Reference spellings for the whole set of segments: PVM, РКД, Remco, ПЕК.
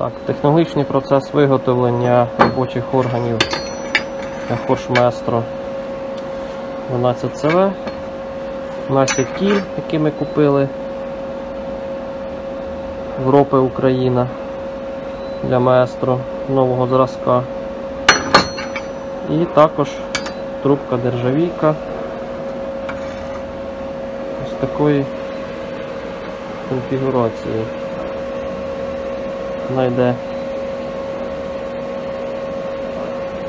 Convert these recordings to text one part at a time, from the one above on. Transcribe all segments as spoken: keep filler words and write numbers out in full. Так, технологічний процес виготовлення робочих органів Horsch Maestro дванадцять С В. У нас є кіль, які ми купили в ропи Україна для Maestro нового зразка. І також трубка державійка ось такої конфігурації. Вона йде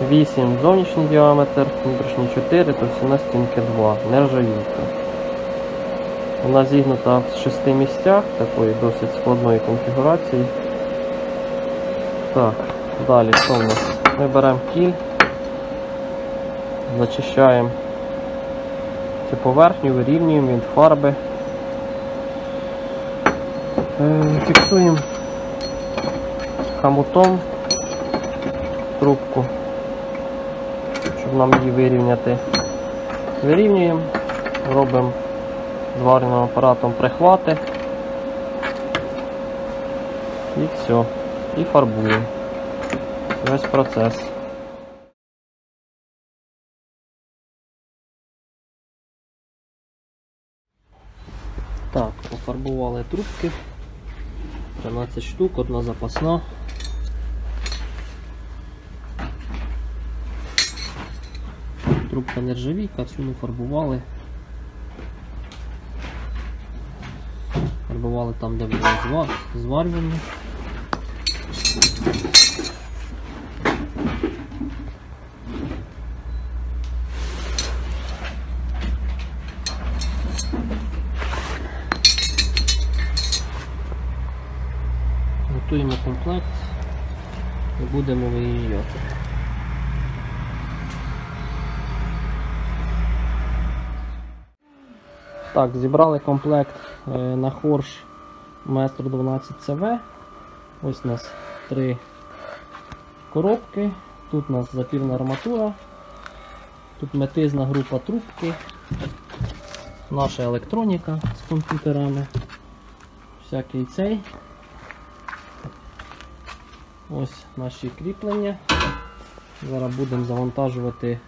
вісім зовнішній діаметр, внутрішній чотири, товщина стінки два, нержавійка. Вона зігнута в шести місцях, такої досить складної конфігурації. Так, далі що в нас? Ми беремо кіль, зачищаємо цю поверхню, вирівнюємо від фарби, фіксуємо хомутом трубку, щоб нам її вирівняти. Вирівнюємо, робимо зварним апаратом прихвати і все, і фарбуємо весь процес. Так, пофарбували трубки, тринадцять штук, одна запасна. Трубка нержавійка, всю ми фарбували. Фарбували там, де було звар... зварювання. Готуємо комплект і будемо виїжджати. Так, зібрали комплект на Horsch Maestro дванадцять С В. Ось у нас три коробки. Тут у нас запірна арматура. Тут метизна група трубки. Наша електроніка з комп'ютерами. Всякий цей. Ось наші кріплення. Зараз будемо завантажувати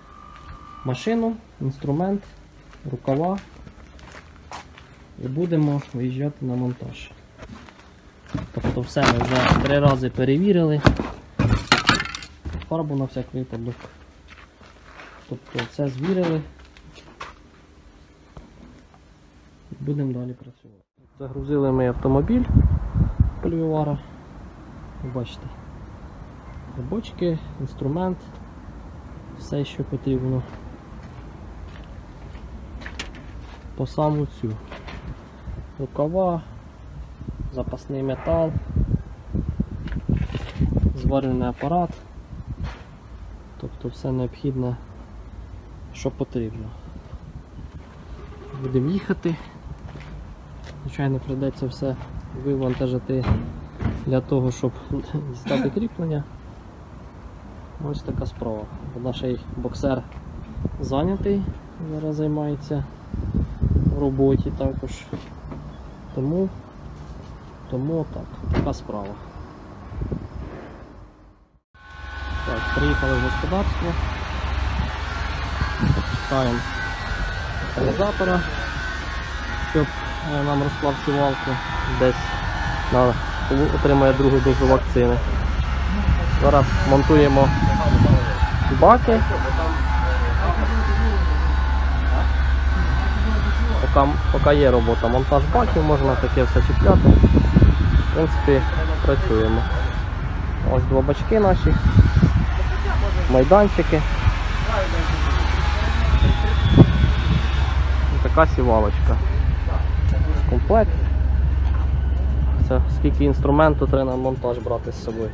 машину, інструмент, рукава. І будемо виїжджати на монтаж. Тобто все ми вже три рази перевірили. Фарбу на всяк випадок. Тобто все звірили. Будемо далі працювати. Загрузили ми автомобіль польвівара. Ви бачите, бочки, інструмент, все, що потрібно по саму цю. Рукава, запасний метал, зварювальний апарат, тобто все необхідне, що потрібно. Будемо їхати. Звичайно, прийдеться все вивантажити для того, щоб дістати кріплення. Ось така справа. Наш боксер зайнятий, зараз займається в роботі також. Тому, тому так, така справа. Так, приїхали в господарство. Чекаємо каталізатора, щоб нам розклав сівалку. Десь на отримає другу дозу вакцини. Зараз монтуємо баки. Поки, поки є робота, монтаж баків, можна таке все чіпляти. В принципі, працюємо. Ось два бачки наші, майданчики. І така сівалочка. Комплект. Це скільки інструменту треба на монтаж брати з собою.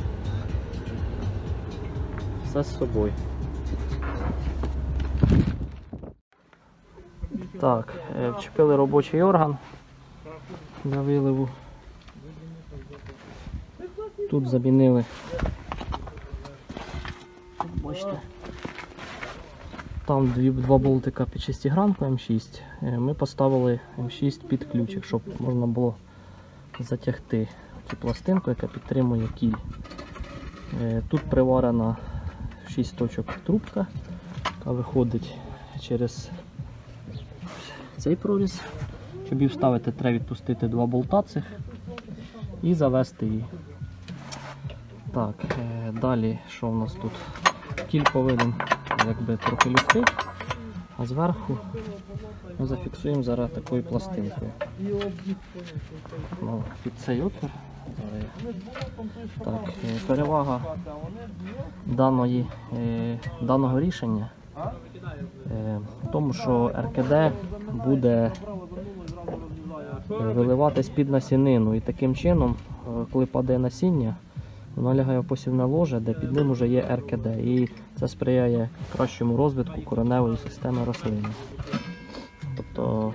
Все з собою. Так, вчепили робочий орган для виливу. Тут замінили. Тут, бачите, там дві, два болтика під шестигранку М шість. Ми поставили М шість під ключик, щоб можна було затягти таку пластинку, яка підтримує кіль. Тут приварена шість точок трубка, яка виходить через цей проріз. Щоб її вставити, треба відпустити два болта цих і завести її. Так, далі, що в нас тут? Кіль повинен якби трохи лягти, а зверху ми зафіксуємо зараз такою пластинкою. Ну, під цей отвір. Так, перевага даної, даного рішення в тому, що РКД буде виливатись під насінину, і таким чином, коли падає насіння, воно лягає в посівне ложе, де під ним вже є РКД, і це сприяє кращому розвитку кореневої системи рослини. Тобто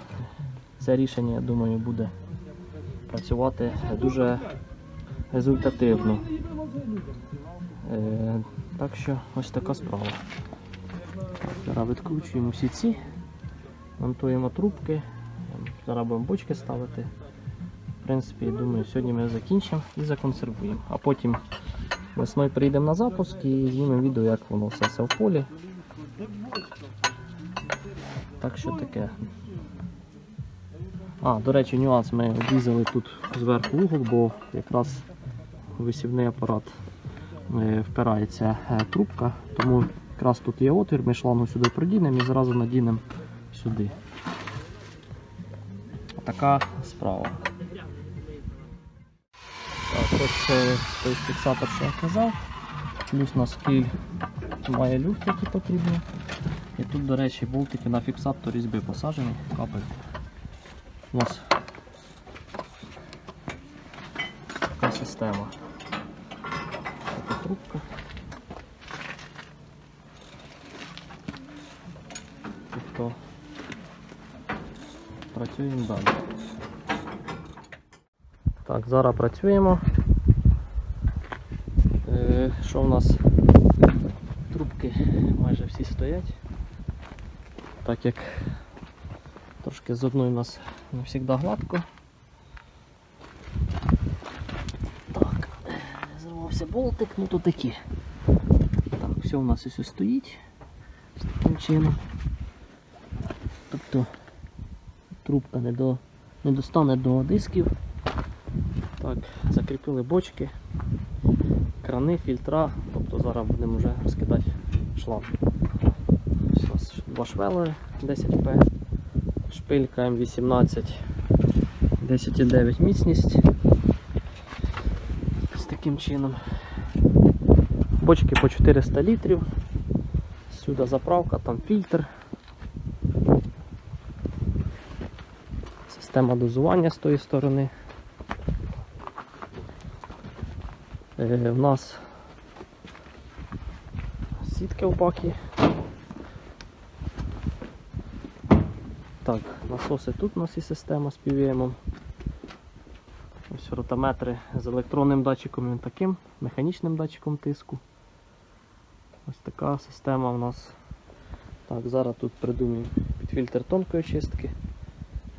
це рішення, я думаю, буде працювати дуже результативно. Е, так що ось така справа. Зараз відкручуємо всі ці, монтуємо трубки, зараз будемо бочки ставити. В принципі, думаю, сьогодні ми закінчимо і законсервуємо. А потім весною приїдемо на запуск і знімемо відео, як воно все, все в полі. Так що таке. А, до речі, нюанс, ми обрізали тут зверху угол, бо якраз у висівний апарат впирається трубка, тому якраз тут є отвір, ми шлангу сюди продінемо і зразу надінемо сюди. Така справа. Так, ось той фіксатор, що я казав, плюс у нас кіль має люфт, який потрібен. І тут, до речі, болтики на фіксатор різьби посаджені, капель. У нас така система. Така трубка. Тобто працюємо далі. Так, зараз працюємо. Е, що в нас? Трубки майже всі стоять. Так як трошки з одної у нас не завжди гладко. Так, зривався болтик, ну то такі. Так, все у нас ось стоїть. З таким чином. Тобто трубка не, до, не достане до дисків. Так, закріпили бочки, крани, фільтра, тобто зараз будемо вже розкидати шланг. Ось у нас два швелери десять пе, шпилька М вісімнадцять, десять і дев'ять міцність. З таким чином. Бочки по чотириста літрів, сюди заправка, там фільтр. Система дозування з тої сторони. У нас сітки опаки. Так, насоси тут у нас і система з пі ві ем. Ось ротометри з електронним датчиком і таким, механічним датчиком тиску. Ось така система у нас. Так, зараз тут придумаємо під фільтр тонкої чистки,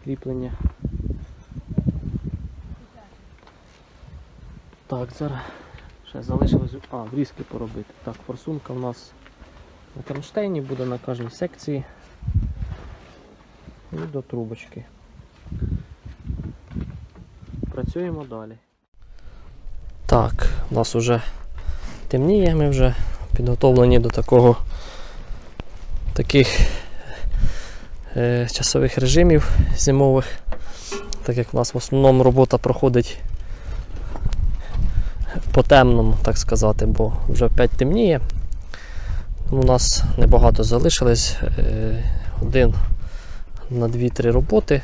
кріплення. Так, зараз ще залишилось а, врізки поробити. Так, форсунка у нас на кронштейні буде на кожній секції і до трубочки. Працюємо далі. Так, у нас вже темніє, ми вже підготовлені до такого таких е, часових режимів зимових, так як у нас в основному робота проходить по темному, так сказати, бо вже п'ять темніє. У нас небагато залишилось, один на дві-три роботи.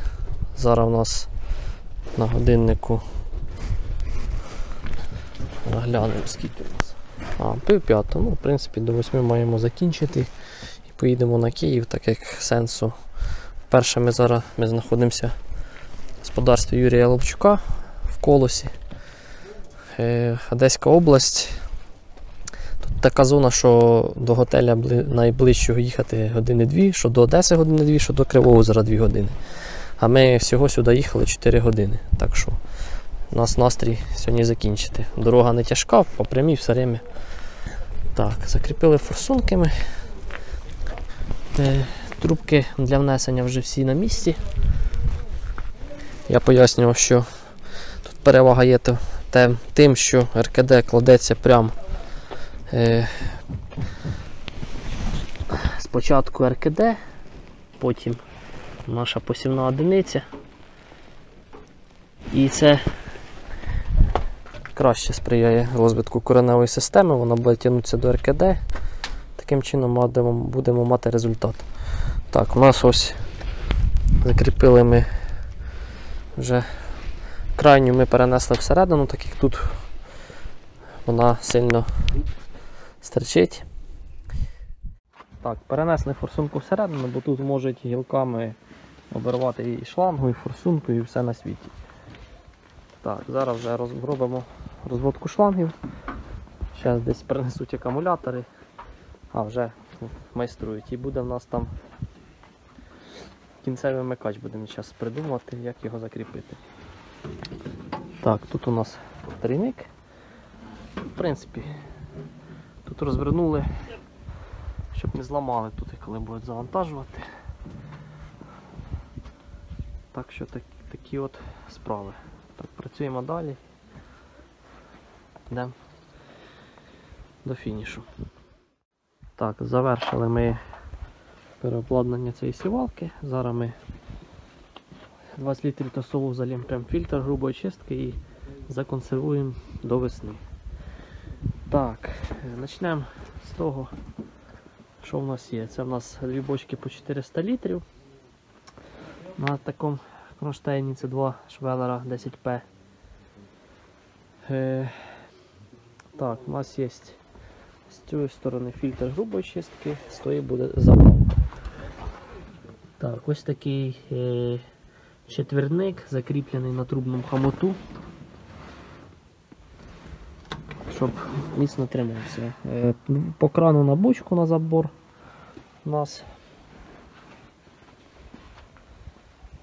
Зараз у нас на годиннику наглянемо, скільки у нас. А, пів п'ятого. Ну, в принципі, до восьми маємо закінчити і поїдемо на Київ, так як сенсу. Перше, ми зараз ми знаходимося в господарстві Юрія Лобчука в Колосі. Одеська область. Тут така зона, що до готеля найближчого їхати години-дві, що до Одеси години-дві, що до Кривого Озера дві години. А ми всього сюди їхали чотири години. Так що у нас настрій сьогодні закінчити. Дорога не тяжка, по прямій все время. Так, закріпили форсунками. Трубки для внесення вже всі на місці. Я пояснював, що тут перевага є тим, що РКД кладеться прямо спочатку РКД, потім наша посівна одиниця. І це краще сприяє розвитку кореневої системи, вона буде тягнутися до РКД. Таким чином будемо мати результат. Так, у нас ось закріпили ми вже крайню, ми перенесли всередину, так як тут вона сильно стерчить. Так, перенесли форсунку всередину, бо тут можуть гілками обірвати і шлангу, і форсунку, і все на світі. Так, зараз вже робимо розводку шлангів. Зараз десь принесуть акумулятори, а вже майструють. І буде в нас там кінцевий вимикач, будемо зараз придумувати, як його закріпити. Так, тут у нас трійник. В принципі, тут розвернули, щоб не зламали тут, коли будуть завантажувати. Так що так, такі от справи. Так, працюємо далі, йдемо до фінішу. Так, завершили ми переобладнання цієї сівалки. Зараз ми двадцять літрів тосолу заліємо прям фільтр грубої чистки і законсервуємо до весни. Так, почнемо з того, що в нас є. Це в нас дві бочки по чотириста літрів. На такому кронштейні це два швелера десять пе. Е, так, у нас є з цієї сторони фільтр грубої чистки, з тої буде запал. Так, ось такий е, четвірник, закріплений на трубному хамоту, щоб міцно тримався. Е, по крану на бочку на забор у нас.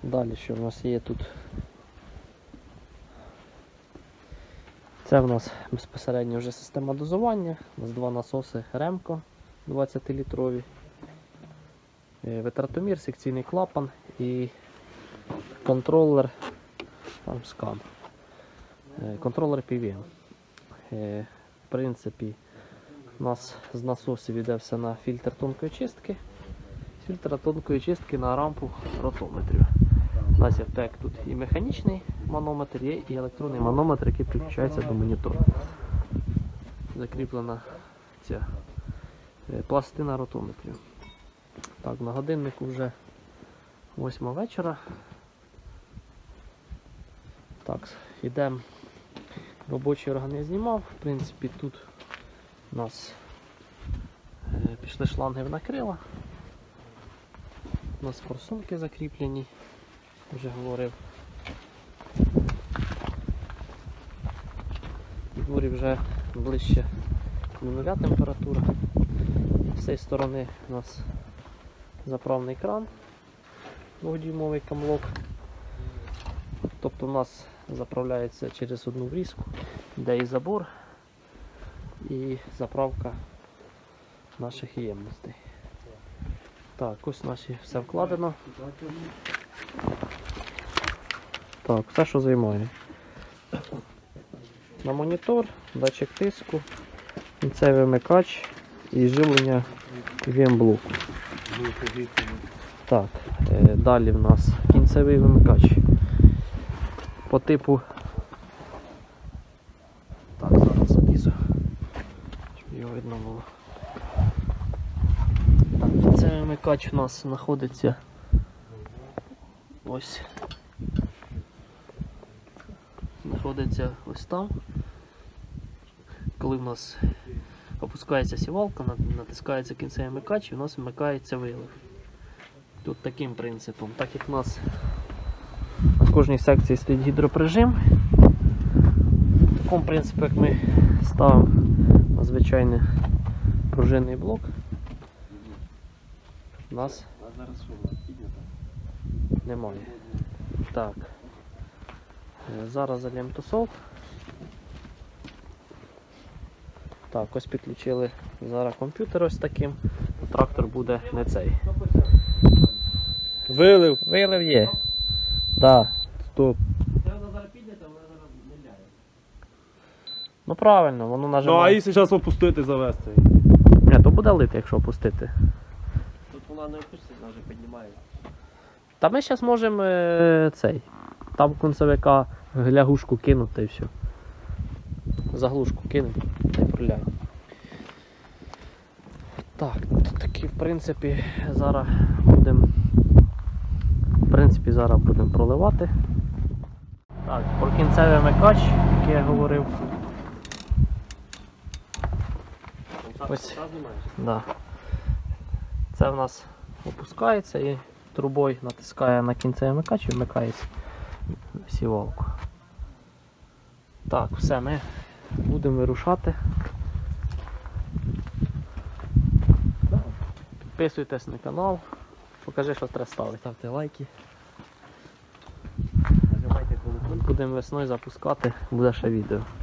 Далі, що в нас є тут? Це в нас безпосередньо вже система дозування. У нас два насоси Remco двадцятилітрові, витратомір, секційний клапан і контролер там скан. Контролер пі ві ем. В принципі, у нас з насосів йде все на фільтр тонкої чистки. З фільтра тонкої чистки на рампу ротометрів. У нас є ПЕК тут і механічний манометр, є і електронний манометр, який підключається до монітору. Закріплена ця пластина ротометрів. Так, на годиннику вже восьма вечора. Так, йдемо. Робочий орган я знімав. В принципі, тут у нас пішли шланги в накрила. У нас форсунки закріплені. Вже говорив. В дворі вже ближче до нуля температура. З цієї сторони у нас заправний кран, двохдюймовий камлок. Тобто у нас заправляється через одну врізку, де і забор, і заправка наших ємностей. Так, ось наші все вкладено. Так, все, що займає. На монітор, датчик тиску, кінцевий вимикач і живлення пі ві ем-блоку. Так, далі в нас кінцевий вимикач. По типу... Так, зараз залізу, щоб його видно було. Так, кінцевий вимикач у нас знаходиться ось. Знаходиться ось там, коли в нас опускається сівалка, натискається кінцевий вмикач і у нас вмикається вилив. Тут таким принципом, так як у нас на кожній секції стоїть гідроприжим, в такому принципі, як ми ставимо на звичайний пружинний блок, у нас немає. Так. Зараз зальємо тусов. Так, ось підключили зараз комп'ютер ось таким. Трактор буде не цей. Вилив, вилив є. Так, стоп. Це воно зараз піднято, воно зараз не ляє. Ну правильно, воно нажимає. А якщо зараз опустити, завести? Ні, то буде лити, якщо опустити. Тут вона не опуститься, вона вже піднімає. Та ми зараз можемо цей, там концевика глягушку кинути і все. Заглушку кинути, не проляє. Так, такі в принципі зараз будемо в принципі зараз будемо проливати. Так, про кінцевий микач, який я говорив. Ось, да. Це в нас опускається і трубою натискає на кінцевий микач і вмикається сівалку. Так, все, ми будемо вирушати. Підписуйтесь на канал, покажи, що треба ставити. Ставте лайки. Будемо весною запускати, буде ще відео.